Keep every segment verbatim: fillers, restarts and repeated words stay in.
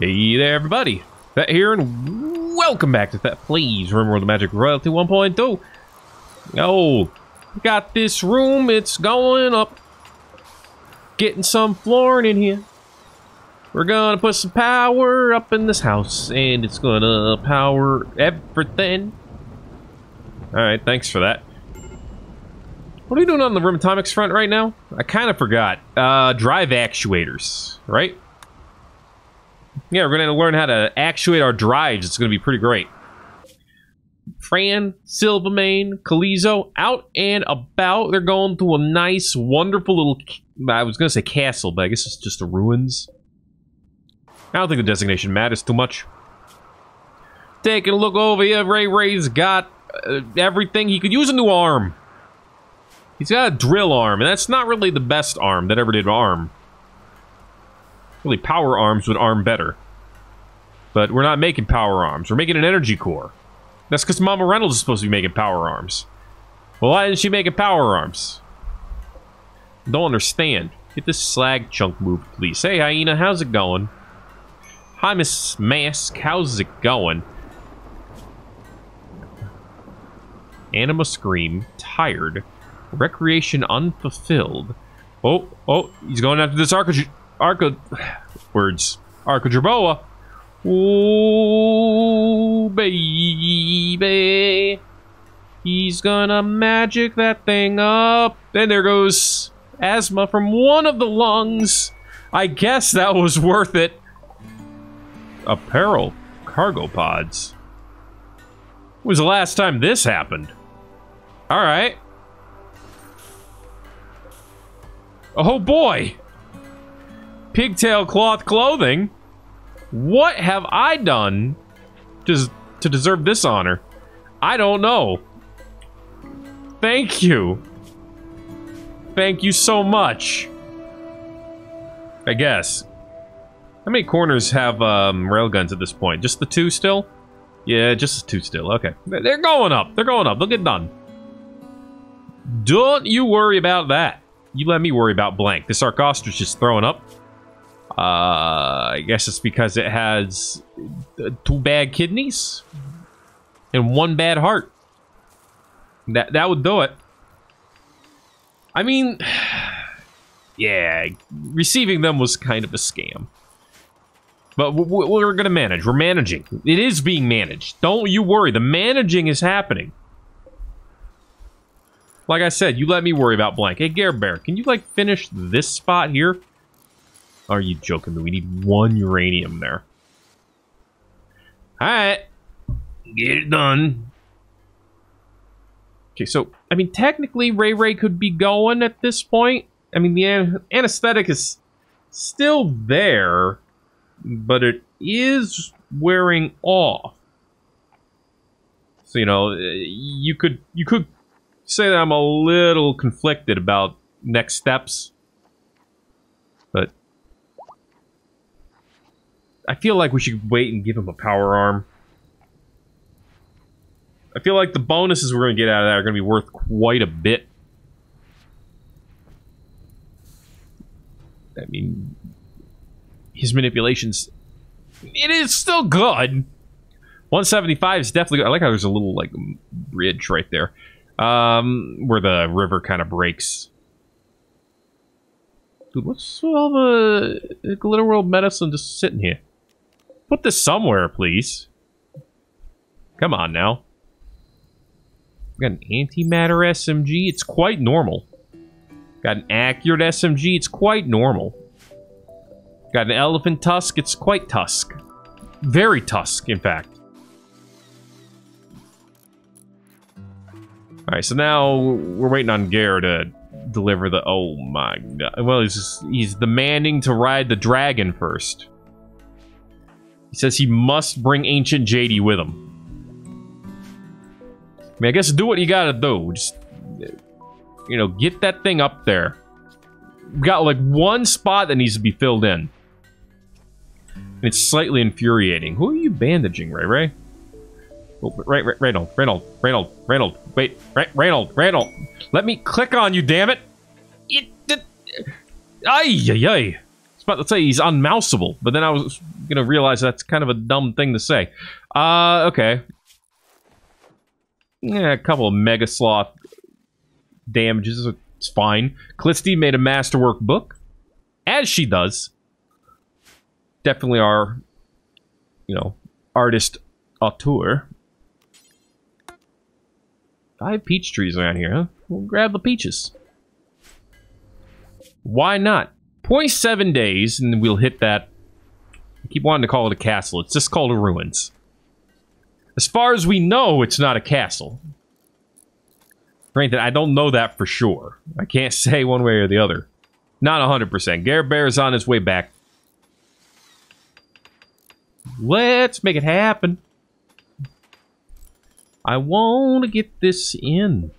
Hey there, everybody! That here, and welcome back to that. Please, Rimworld of Magic Royalty one point two. Oh, got this room. It's going up. Getting some flooring in here. We're gonna put some power up in this house, and it's gonna power everything. All right, thanks for that. What are we doing on the Rimatomics front right now? I kind of forgot. Uh, drive actuators, right? Yeah, we're going to learn how to actuate our drives. It's going to be pretty great. Fran, Silvermane, Calizo, out and about. They're going to a nice, wonderful little... I was going to say castle, but I guess it's just the ruins. I don't think the designation matters too much. Taking a look over here. Ray Ray's got uh, everything. He could use a new arm. He's got a drill arm, and that's not really the best arm that ever did arm. Really, power arms would arm better. But we're not making power arms. We're making an energy core. That's because Mama Reynolds is supposed to be making power arms. Well, why isn't she making power arms? Don't understand. Get this slag chunk moved, please. Hey, Hyena, how's it going? Hi, Miss Mask. How's it going? Anima Scream. Tired. Recreation unfulfilled. Oh, oh, he's going after this Arca... Arca... Words. Arca Draboa. Ooh, baby. He's gonna magic that thing up. And there goes asthma from one of the lungs. I guess that was worth it. Apparel. Cargo pods. When was the last time this happened? Alright. Oh boy! Pigtail cloth clothing? What have I done to, to deserve this honor? I don't know. Thank you. Thank you so much. I guess. How many corners have um, railguns at this point? Just the two still? Yeah, just the two still. Okay. They're going up. They're going up. They'll get done. Don't you worry about that. You let me worry about blank. This Arc Ostrich is throwing up. Uh, I guess it's because it has two bad kidneys and one bad heart. That that would do it. I mean, yeah, receiving them was kind of a scam. But we're going to manage. We're managing. It is being managed. Don't you worry. The managing is happening. Like I said, you let me worry about blank. Hey, Gerbear, can you, like, finish this spot here? Are you joking me? We need one uranium there. Alright. Get it done. Okay, so, I mean, technically, Ray Ray could be going at this point. I mean, the an anesthetic is still there, but it is wearing off. So, you know, you could... You could say that I'm a little conflicted about next steps, but I feel like we should wait and give him a power arm. I feel like the bonuses we're going to get out of that are going to be worth quite a bit. I mean, his manipulations, it is still good. one seventy-five is definitely good. I like how there's a little like ridge right there. Um, where the river kind of breaks. Dude, what's all the glitter world medicine just sitting here? Put this somewhere, please. Come on now. We got an antimatter S M G. It's quite normal. Got an accurate S M G. It's quite normal. Got an elephant tusk. It's quite tusk. Very tusk, in fact. Alright, so now we're waiting on Gare to deliver the... Oh my god. Well, he's, just, he's demanding to ride the dragon first. He says he must bring Ancient J D with him. I mean, I guess do what you gotta do. Just, you know, get that thing up there. We've got like one spot that needs to be filled in. And it's slightly infuriating. Who are you bandaging, Ray Ray? Oh, right, right, Reynold, Reynold, Reynold, Reynold, wait, right, Reynold, Reynold. Let me click on you, damn it! It, it, ay, ay, ay. about to say he's unmouseable, but then I was going to realize that's kind of a dumb thing to say. Uh, okay. Yeah, a couple of Mega Sloth damages. It's fine. Clisty made a masterwork book, as she does. Definitely our, you know, artist auteur. Five peach trees around here, huh? We'll grab the peaches. Why not? zero point seven days, and we'll hit that. I keep wanting to call it a castle. It's just called a ruins. As far as we know, it's not a castle. Granted, I don't know that for sure. I can't say one way or the other. Not one hundred percent. Gare Bear is on his way back. Let's make it happen. I want to get this in.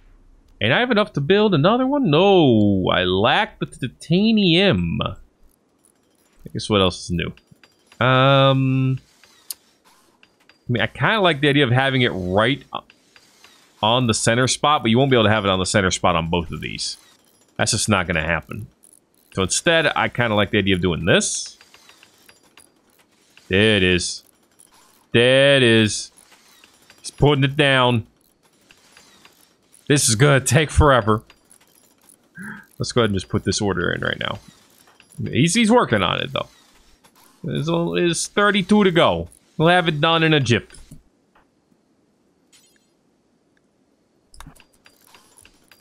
And I have enough to build another one? No, I lack the titanium. I guess what else is new? Um... I mean, I kind of like the idea of having it right on the center spot, but you won't be able to have it on the center spot on both of these. That's just not going to happen. So instead, I kind of like the idea of doing this. There it is. There it is. Just putting it down. This is going to take forever. Let's go ahead and just put this order in right now. He's, he's working on it, though. There's, there's thirty-two to go. We'll have it done in a jiff.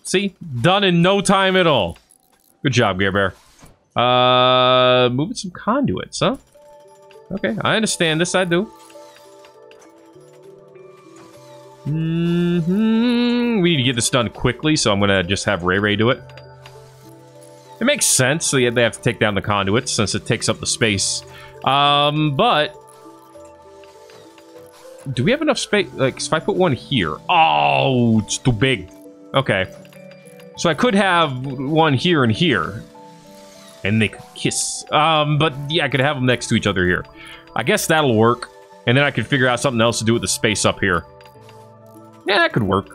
See? Done in no time at all. Good job, Gare Bear. Uh, moving some conduits, huh? Okay, I understand this. I do. Mm-hmm. We need to get this done quickly, so I'm going to just have Ray Ray do it. It makes sense. So they have to take down the conduits since it takes up the space. Um, but... do we have enough space? Like, if I put one here... oh, it's too big. Okay. So I could have one here and here. And they could kiss. Um, but yeah, I could have them next to each other here. I guess that'll work. And then I could figure out something else to do with the space up here. Yeah, that could work.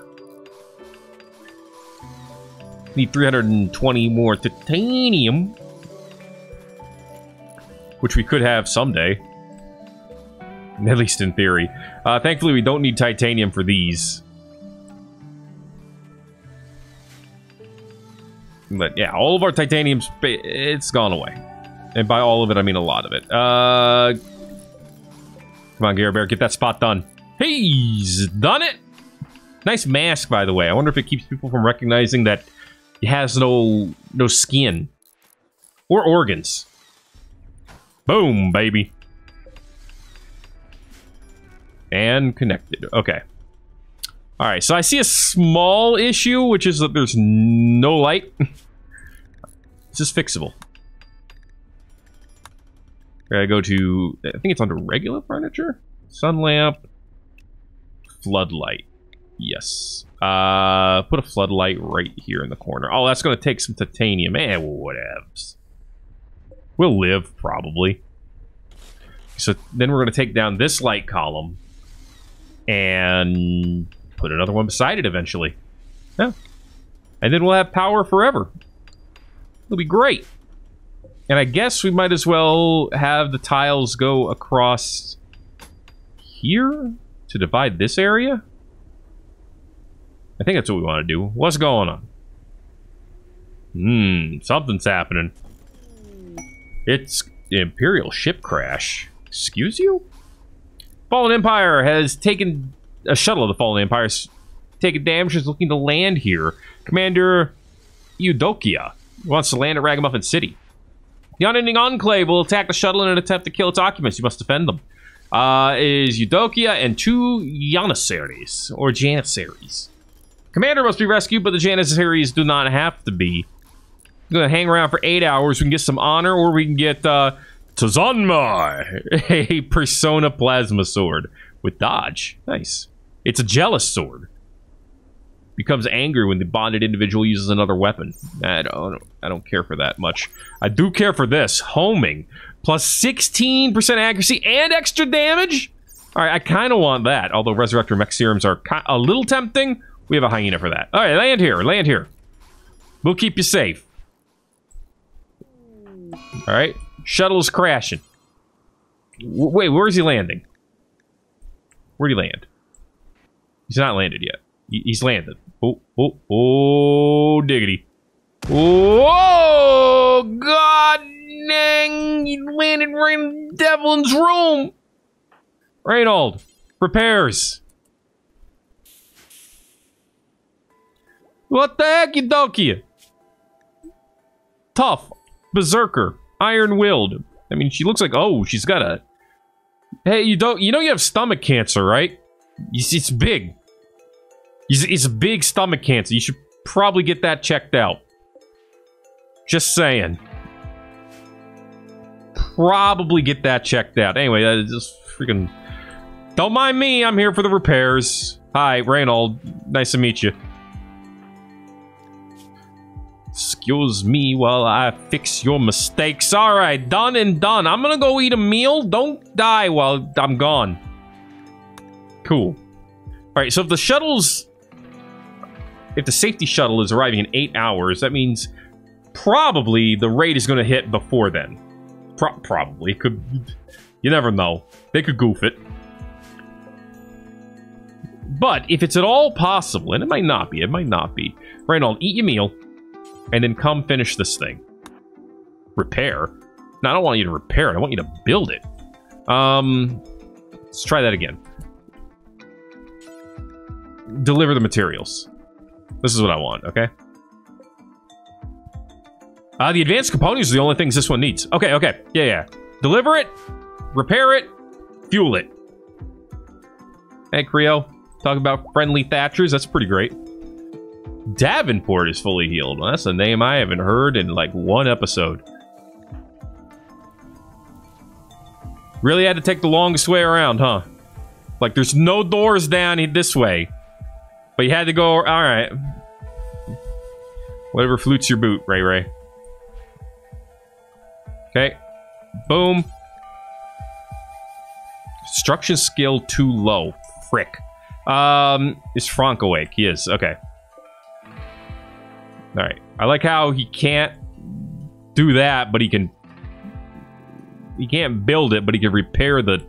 Need three hundred twenty more titanium. Which we could have someday. At least in theory. Uh, thankfully, we don't need titanium for these. But yeah, all of our titanium, it's gone away. And by all of it, I mean a lot of it. Uh, come on, Gare Bear, get that spot done. He's done it! Nice mask, by the way. I wonder if it keeps people from recognizing that it has no, no skin. Or organs. Boom, baby. And connected. Okay. Alright, so I see a small issue, which is that there's no light. This is fixable. I go to... I think it's under regular furniture? Sun lamp. Floodlight. Yes. Uh, put a floodlight right here in the corner. Oh, that's going to take some titanium. Eh, whatevs. We'll live, probably. So then we're going to take down this light column. And put another one beside it eventually. Yeah. And then we'll have power forever. It'll be great. And I guess we might as well have the tiles go across here to divide this area. I think that's what we want to do. What's going on? Hmm, something's happening. It's the Imperial ship crash. Excuse you? Fallen Empire has taken... a shuttle of the Fallen Empire has taken damage and is looking to land here. Commander Eudokia wants to land at Ragamuffin City. The Unending Enclave will attack the shuttle in an attempt to kill its occupants. You must defend them. Uh, it is Eudokia and two Janissaries, or Janissaries. Commander must be rescued, but the Janissaries do not have to be. I'm going to hang around for eight hours. We can get some honor, or we can get... Uh, Tazanma, a Persona Plasma Sword with dodge. Nice. It's a jealous sword. Becomes angry when the bonded individual uses another weapon. I don't, I don't care for that much. I do care for this. Homing. Plus sixteen percent accuracy and extra damage? All right, I kind of want that, although Resurrector Mech Serums are a little tempting. We have a hyena for that. All right, land here. Land here. We'll keep you safe. All right. Shuttle's crashing. W wait, where's he landing? Where'd he land? He's not landed yet. He he's landed. Oh, oh, oh, diggity. Whoa! God dang! He landed right in Devlin's room! Reynold, repairs. What the heck, Eudokia? Tough. Berserker. Iron-willed. I mean, she looks like... Oh, she's got a... Hey, you don't... You know you have stomach cancer, right? It's, it's big. It's, it's big stomach cancer. You should probably get that checked out. Just saying. Probably get that checked out. Anyway, that is just freaking... Don't mind me. I'm here for the repairs. Hi, Reynold. Nice to meet you. Excuse me while I fix your mistakes. All right, done and done. I'm gonna go eat a meal. Don't die while I'm gone. Cool. All right, so if the shuttle's... If the safety shuttle is arriving in eight hours, that means probably the raid is gonna hit before then. Pro probably. It could... You never know. They could goof it. But if it's at all possible, and it might not be, it might not be. Reynold, eat your meal. And then come finish this thing. Repair? No, I don't want you to repair it. I want you to build it. Um, let's try that again. Deliver the materials. This is what I want, okay? Uh, the advanced components are the only things this one needs. Okay, okay. Yeah, yeah. Deliver it. Repair it. Fuel it. Hey, Creo. Talk about friendly Thatchers. That's pretty great. Davenport is fully healed. Well, that's a name I haven't heard in like one episode. Really had to take the longest way around, huh? Like there's no doors down this way. But you had to go, alright. Whatever flutes your boot, Ray Ray. Okay. Boom. Construction skill too low. Frick. Um, is Frank awake? He is. Okay. All right. I like how he can't do that, but he can... He can't build it, but he can repair the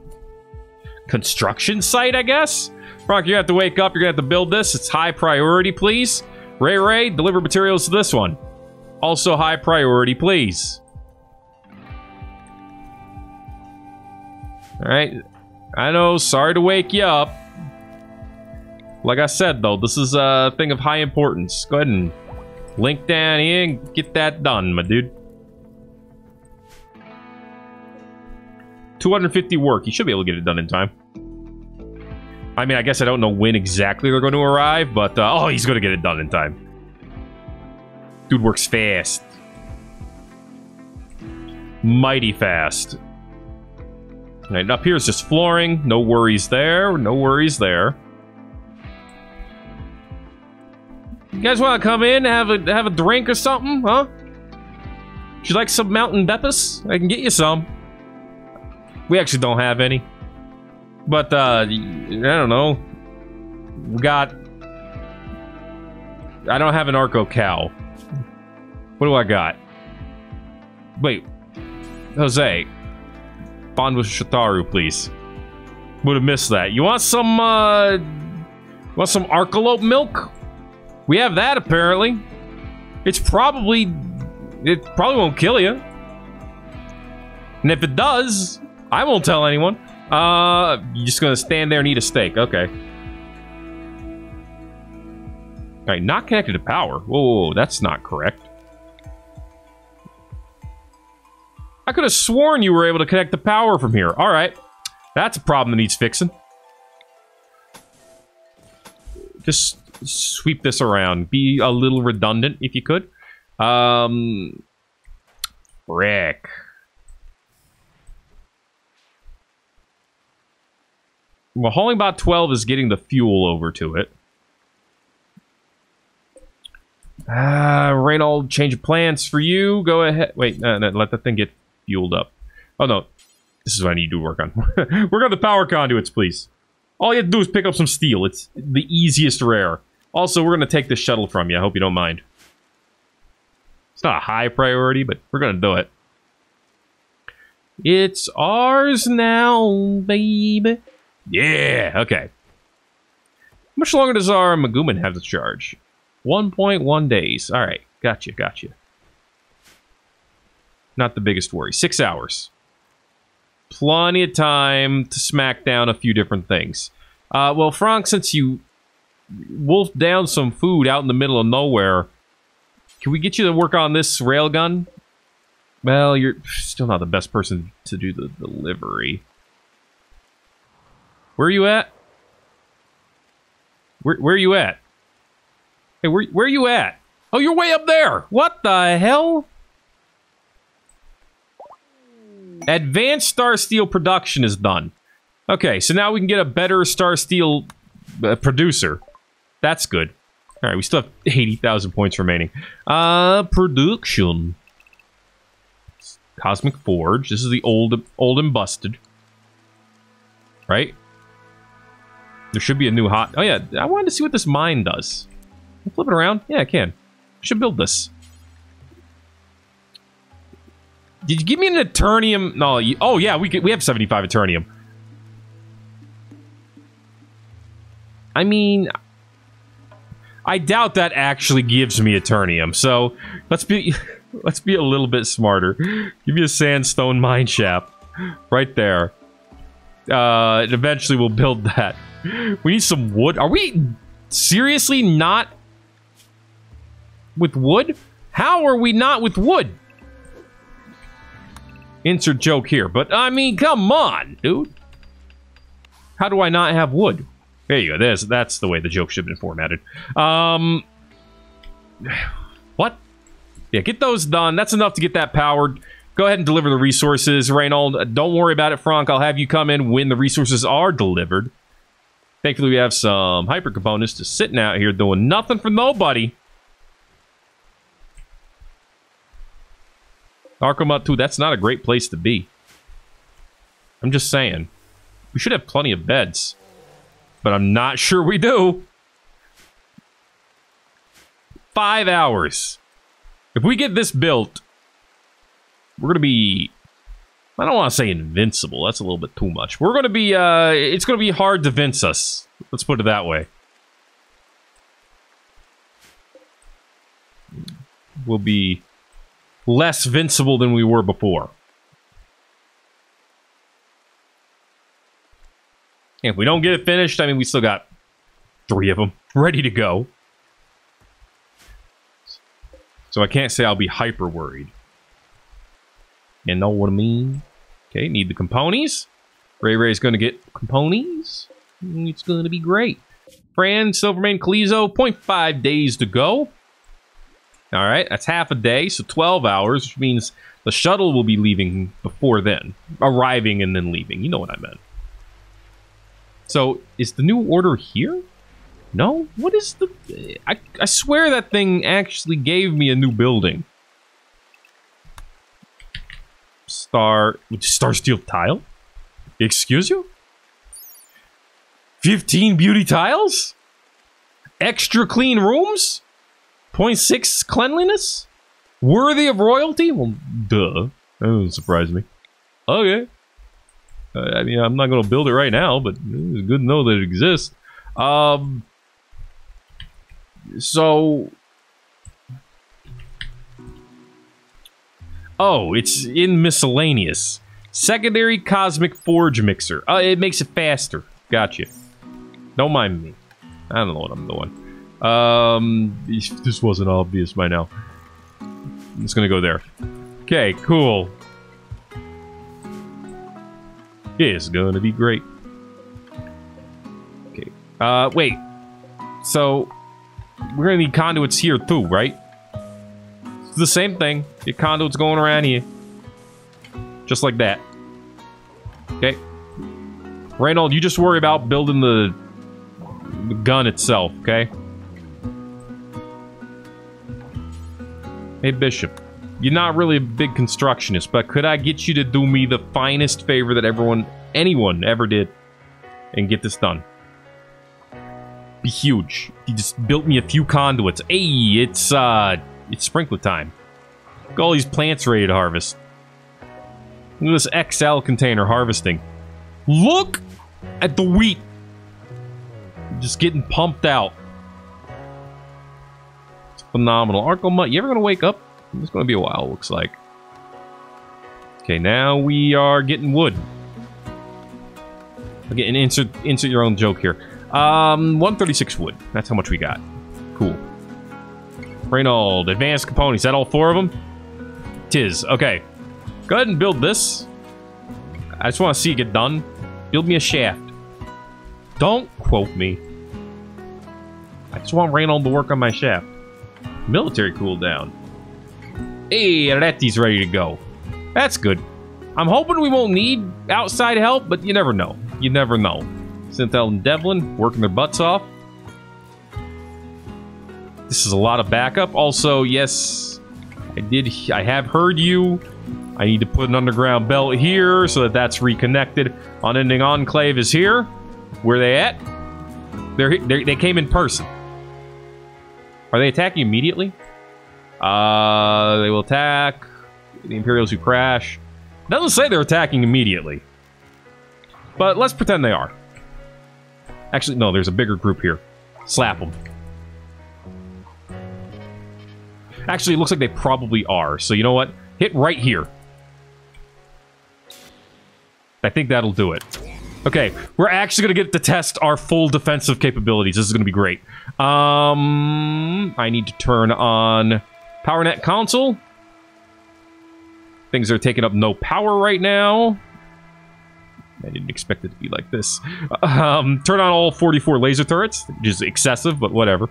construction site, I guess? Brock, you're going to have to wake up. You're going to have to build this. It's high priority, please. Ray Ray, deliver materials to this one. Also high priority, please. All right. I know. Sorry to wake you up. Like I said, though, this is a thing of high importance. Go ahead and... Link down here and get that done, my dude. two hundred fifty work. You should be able to get it done in time. I mean, I guess I don't know when exactly they're going to arrive, but... Uh, oh, he's going to get it done in time. Dude works fast. Mighty fast. All right, up here is just flooring. No worries there. No worries there. You guys want to come in and have a, have a drink or something, huh? Would you like some Mountain Beppis? I can get you some. We actually don't have any. But, uh, I don't know. We got... I don't have an Arco Cow. What do I got? Wait. Jose. Bond with Shataru, please. Would have missed that. You want some, uh... want some Arcalope milk? We have that, apparently. It's probably... It probably won't kill you. And if it does, I won't tell anyone. Uh, you're just gonna stand there and eat a steak. Okay. Alright, not connected to power. Whoa, whoa, whoa, that's not correct. I could have sworn you were able to connect the power from here. Alright. That's a problem that needs fixing. Just... Sweep this around. Be a little redundant if you could. Um, Rick. Well, hauling bot twelve is getting the fuel over to it. Ah, Reynold, change of plans for you. Go ahead. Wait, no, no, let the thing get fueled up. Oh, no. This is what I need to work on. Work on the power conduits, please. All you have to do is pick up some steel. It's the easiest rare. Also, we're going to take this shuttle from you. I hope you don't mind. It's not a high priority, but we're going to do it. It's ours now, baby. Yeah, okay. How much longer does our Maguman have to charge? one point one days. All right, gotcha, gotcha. Not the biggest worry. Six hours. Plenty of time to smack down a few different things. Uh, well, Frank, since you wolfed down some food out in the middle of nowhere, can we get you to work on this railgun? Well, you're still not the best person to do the delivery. Where are you at? Where, where are you at? Hey, where, where are you at? Oh, you're way up there! What the hell? Advanced Star Steel production is done. Okay, so now we can get a better Star Steel uh, producer. That's good. Alright, we still have eighty thousand points remaining. Uh, production. Cosmic Forge. This is the old, old and busted. Right? There should be a new hot... Oh, yeah. I wanted to see what this mine does. Can I flip it around? Yeah, I can. I should build this. Did you give me an Eternium? No. You, oh, yeah. We could, we have seventy-five Eternium. I mean... I doubt that actually gives me Eternium. So, let's be... Let's be a little bit smarter. Give me a sandstone mine shaft. Right there. Uh, and eventually we'll build that. We need some wood. Are we seriously not with wood? How are we not with wood? Insert joke here. But, I mean, come on, dude. How do I not have wood? There you go. There's, that's the way the joke should have been formatted. Um, what? Yeah, get those done. That's enough to get that powered. Go ahead and deliver the resources, Reynold. Don't worry about it, Frank. I'll have you come in when the resources are delivered. Thankfully, we have some hyper components just sitting out here doing nothing for nobody. Arkhamut too. That's not a great place to be. I'm just saying. We should have plenty of beds. But I'm not sure we do. Five hours. If we get this built, we're going to be, I don't want to say invincible. That's a little bit too much. We're going to be, uh, it's going to be hard to vince us. Let's put it that way. We'll be less vincible than we were before. And if we don't get it finished, I mean, we still got three of them ready to go. So I can't say I'll be hyper worried. You know what I mean? Okay, need the componies. Ray Ray's going to get componies. It's going to be great. Fran, Silverman, Calizo, zero point five days to go. All right, that's half a day, so twelve hours, which means the shuttle will be leaving before then. Arriving and then leaving. You know what I meant. So, is the new order here? No? What is the... I, I swear that thing actually gave me a new building. Star... Star Steel tile? Excuse you? fifteen beauty tiles? Extra clean rooms? zero point six cleanliness? Worthy of royalty? Well, duh. That doesn't surprise me. Okay. Uh, I mean, I'm not going to build it right now, but it's good to know that it exists. Um... So, oh, it's in miscellaneous. Secondary Cosmic Forge Mixer. Uh, it makes it faster. Gotcha. Don't mind me. I don't know what I'm doing. Um, this wasn't obvious by now. I'm just gonna go there. Okay, cool. It's gonna be great. Okay. Uh, wait. So. We're gonna need conduits here too, right? It's the same thing. Your conduits going around here. Just like that. Okay. Reynold, you just worry about building the, the gun itself, okay? Hey, Bishop. You're not really a big constructionist, but could I get you to do me the finest favor that everyone, anyone ever did? And get this done. Be huge. He just built me a few conduits. Hey, it's uh, it's sprinkler time. Look at all these plants ready to harvest. Look at this X L container harvesting. Look at the wheat. Just getting pumped out. It's phenomenal. Arco Mutt, you ever gonna wake up? It's gonna be a while, looks like. Okay, now we are getting wood. Okay, and insert, insert your own joke here. Um, one thirty-six wood. That's how much we got. Cool. Reynold, advanced components. Is that all four of them? Tis. Okay. Go ahead and build this. I just want to see it get done. Build me a shaft. Don't quote me. I just want Reynold to work on my shaft. Military cooldown. Hey, Aretti's ready to go. That's good. I'm hoping we won't need outside help, but you never know. You never know. Synthel and Devlin working their butts off. This is a lot of backup. Also, yes, I did. I have heard you. I need to put an underground belt here so that that's reconnected. Unending Enclave is here. Where are they at? They're, they're they came in person. Are they attacking immediately? Uh, they will attack the Imperials who crash. Doesn't say they're attacking immediately, but let's pretend they are. Actually, no, there's a bigger group here. Slap them. Actually, it looks like they probably are. So you know what? Hit right here. I think that'll do it. Okay, we're actually going to get to test our full defensive capabilities. This is going to be great. Um, I need to turn on PowerNet console. Things are taking up no power right now. I didn't expect it to be like this. Um, turn on all forty-four laser turrets, which is excessive, but whatever.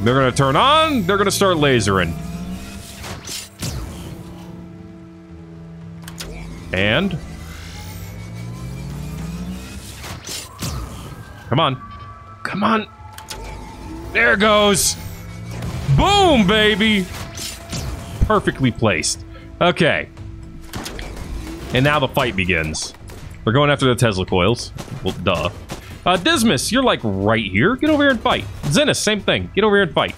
They're gonna turn on, they're gonna start lasering. And? Come on. Come on. There it goes. Boom, baby. Perfectly placed. Okay. And now the fight begins. They're going after the Tesla coils. Well, duh. Uh, Dismas, you're like right here. Get over here and fight. Zenus, same thing. Get over here and fight.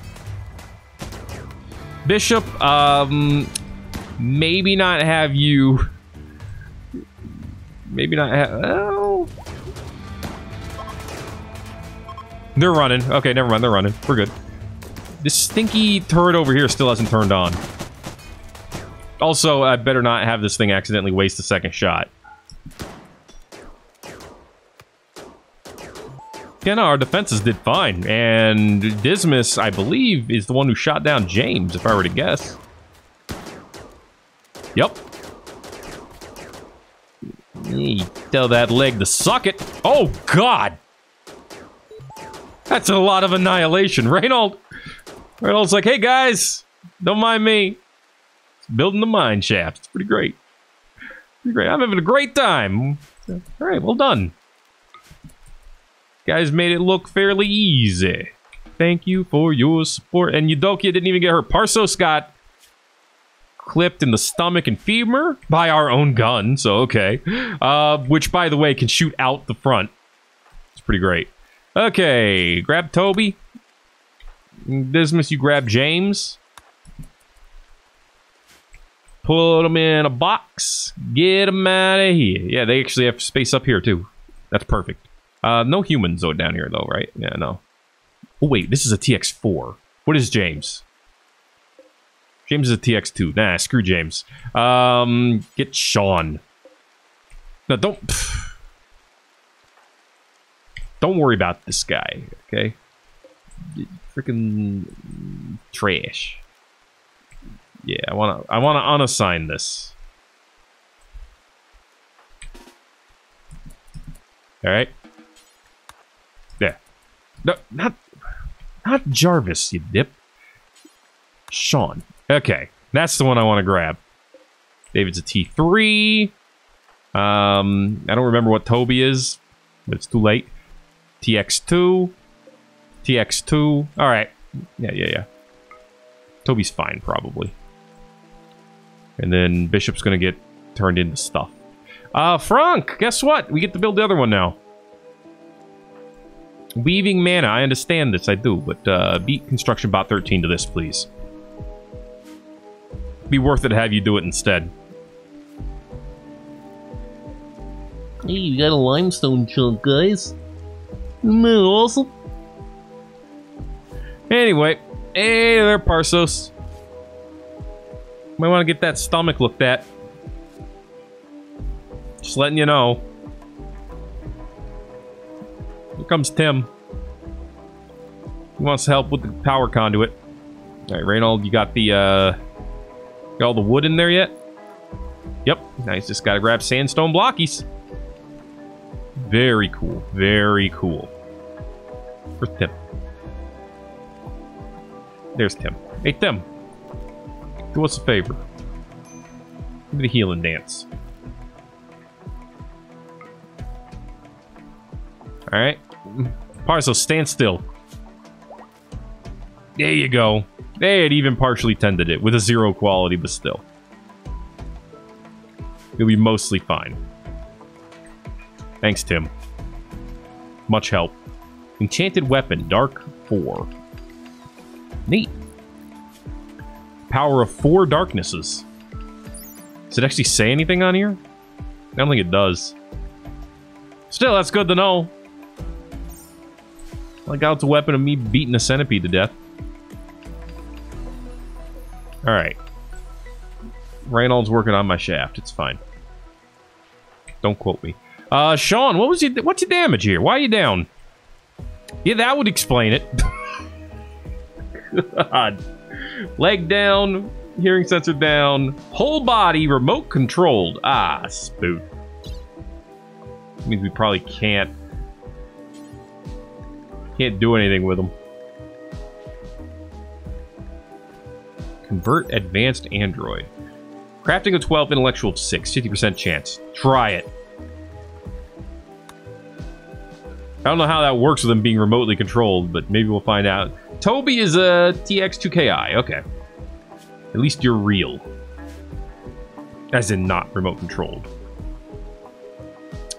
Bishop, um, maybe not have you. Maybe not have. Oh. They're running. Okay, never mind. They're running. We're good. This stinky turret over here still hasn't turned on. Also, I better not have this thing accidentally waste a second shot. Yeah, no, our defenses did fine. And Dismas, I believe, is the one who shot down James, if I were to guess. Yep. Hey, tell that leg to suck it. Oh, God. That's a lot of annihilation. Reynold. Reynold's like, hey, guys, don't mind me. Building the mine shaft. It's pretty great. Pretty great. I'm having a great time. All right, well done. You guys made it look fairly easy. Thank you for your support. And Eudokia didn't even get hurt. Parsos got clipped in the stomach and femur by our own gun, so okay. Uh, which, by the way, can shoot out the front. It's pretty great. Okay, grab Toby. Dismas, you grab James. Put them in a box. Get them out of here. Yeah, they actually have space up here, too. That's perfect. Uh, no humans though, down here, though, right? Yeah, no. Oh, wait. This is a T X four. What is James? James is a T X two. Nah, screw James. Um, get Sean. No, don't... Pff. Don't worry about this guy, okay? Freaking trash. Yeah, I wanna I wanna unassign this. Alright. Yeah. No, not not Jarvis, you dip. Sean. Okay. That's the one I want to grab. David's a T three. Um I don't remember what Toby is, but it's too late. T X two. T X two. Alright. Yeah, yeah, yeah. Toby's fine probably. And then Bishop's going to get turned into stuff. Uh, Frank, guess what? We get to build the other one now. Weaving mana. I understand this. I do. But uh, beat Construction Bot thirteen to this, please. Be worth it to have you do it instead. Hey, you got a limestone chunk, guys. Isn't that awesome? Anyway, hey there, Parsos. Might want to get that stomach looked at. Just letting you know. Here comes Tim. He wants help with the power conduit. Alright, Reynold, you got the, uh... got all the wood in there yet? Yep. Now he's just gotta grab sandstone blockies. Very cool. Very cool. Where's Tim? There's Tim. Hey, Tim. Do us a favor. Give me the healing dance. Alright. Parso, stand still. There you go. They had even partially tended it with a zero quality, but still. You'll be mostly fine. Thanks, Tim. Much help. Enchanted weapon, Dark four. Neat. Power of four darknesses. Does it actually say anything on here? I don't think it does. Still, that's good to know. Like out the weapon of me beating a centipede to death. Alright. Reynolds working on my shaft. It's fine. Don't quote me. Uh, Sean, what was your, what's your damage here? Why are you down? Yeah, that would explain it. God. Leg down. Hearing sensor down. Whole body remote controlled. Ah, spook. That means we probably can't... Can't do anything with them. Convert advanced android. Crafting a twelve, intellectual of six, fifty percent chance. Try it. I don't know how that works with them being remotely controlled, but maybe we'll find out. Toby is a T X two K I. Okay. At least you're real. As in not remote controlled.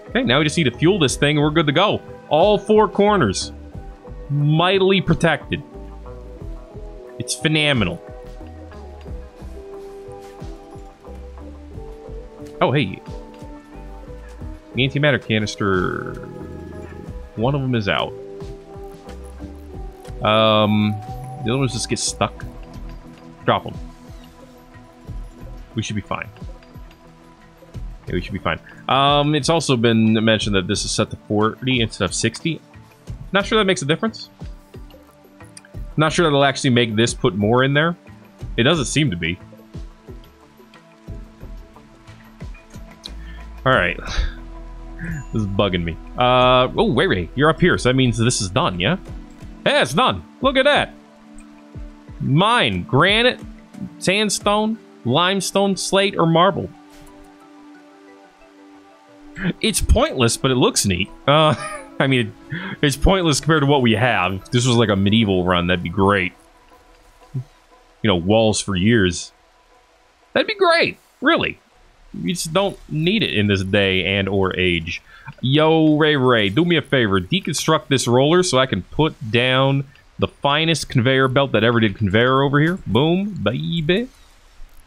Okay, now we just need to fuel this thing and we're good to go. All four corners. Mightily protected. It's phenomenal. Oh, hey. The antimatter canister... One of them is out. Um, the other ones just get stuck. Drop them. We should be fine. Yeah, we should be fine. Um, it's also been mentioned that this is set to forty instead of sixty. Not sure that makes a difference. Not sure that'll actually make this put more in there. It doesn't seem to be. Alright. This is bugging me. Uh, oh, wait, wait, you're up here, so that means this is done, yeah? Yeah, it's done. Look at that. Mine, granite, sandstone, limestone, slate, or marble. It's pointless, but it looks neat. Uh, I mean, it, it's pointless compared to what we have. If this was like a medieval run, that'd be great. You know, walls for years. That'd be great, really. We just don't need it in this day and or age. Yo, Ray Ray, do me a favor. Deconstruct this roller so I can put down the finest conveyor belt that ever did conveyor over here. Boom, baby.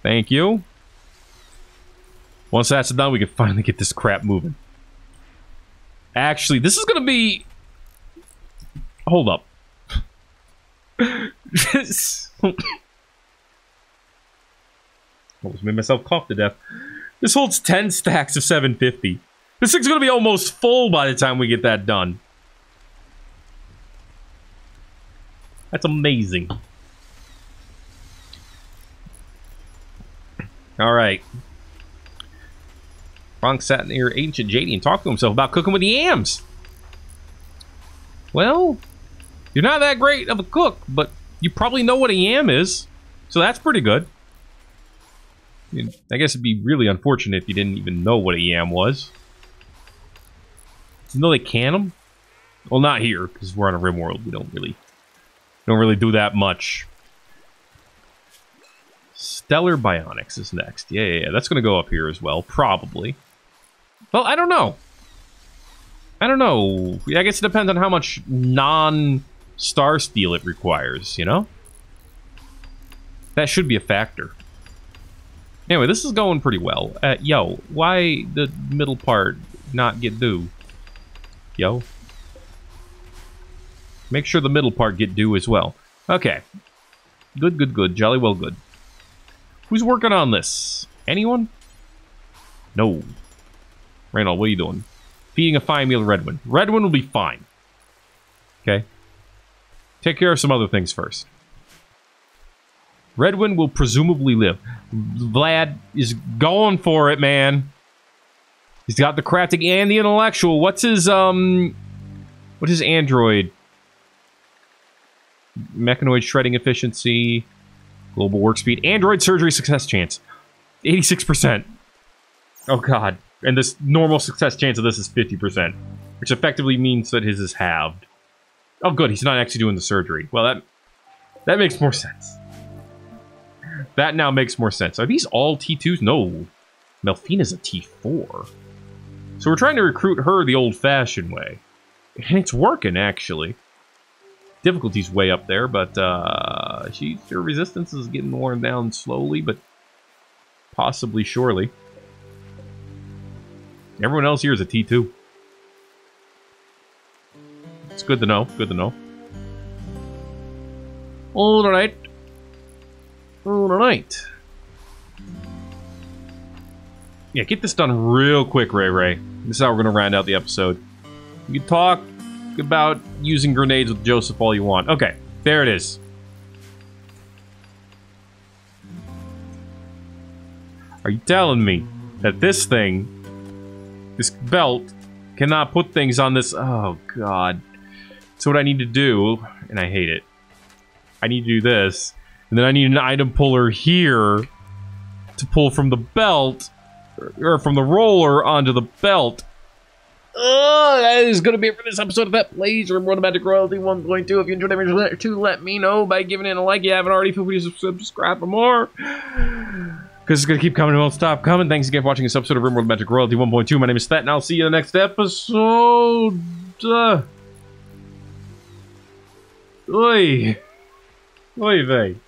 Thank you. Once that's done, we can finally get this crap moving. Actually, this is going to be... Hold up. Almost made myself cough to death. This holds ten stacks of seven fifty. This thing's going to be almost full by the time we get that done. That's amazing. Alright. Bronx sat near Ancient J D and talked to himself about cooking with the yams. Well, you're not that great of a cook, but you probably know what a yam is. So that's pretty good. I guess it'd be really unfortunate if you didn't even know what a yam was. You know they can them? Well, not here, because we're on a rim world. We don't really, don't really do that much. Stellar Bionics is next. Yeah, yeah, yeah. That's going to go up here as well, probably. Well, I don't know. I don't know. I guess it depends on how much non-star steel it requires, you know? That should be a factor. Anyway, this is going pretty well. Uh, yo, why the middle part not get due. Yo. Make sure the middle part get due as well. Okay. Good, good, good. Jolly well good. Who's working on this? Anyone? No. Reynold, what are you doing? Feeding a fine meal to Redwin. Redwin will be fine. Okay. Take care of some other things first. Redwin will presumably live. Vlad is going for it, man. He's got the crafting and the intellectual. What's his, um... What's his android? Mechanoid shredding efficiency. Global work speed. Android surgery success chance. eighty-six percent. Oh, God. And this normal success chance of this is fifty percent. Which effectively means that his is halved. Oh, good. He's not actually doing the surgery. Well, that... That makes more sense. That now makes more sense. Are these all T twos? No. Melfina's a T four. So we're trying to recruit her the old-fashioned way. And it's working, actually. Difficulty's way up there, but uh, she, her resistance is getting worn down slowly, but possibly surely. Everyone else here is a T two. It's good to know. Good to know. All right. All right. Yeah, get this done real quick, Ray Ray. This is how we're going to round out the episode. You can talk about using grenades with Joseph all you want. Okay, there it is. Are you telling me that this thing, this belt, cannot put things on this? Oh, God. So what I need to do, and I hate it. I need to do this. And then I need an item puller here to pull from the belt, or from the roller onto the belt. Ugh, that is going to be it for this episode of That Plays Rimworld of Magic Royalty one point two. If you enjoyed it, two, let me know by giving it a like. If you haven't already, feel free to subscribe for more. Because it's going to keep coming and won't stop coming. Thanks again for watching this episode of Rimworld of Magic Royalty one point two. My name is Thet, and I'll see you in the next episode. Uh, oi. Oi, vey.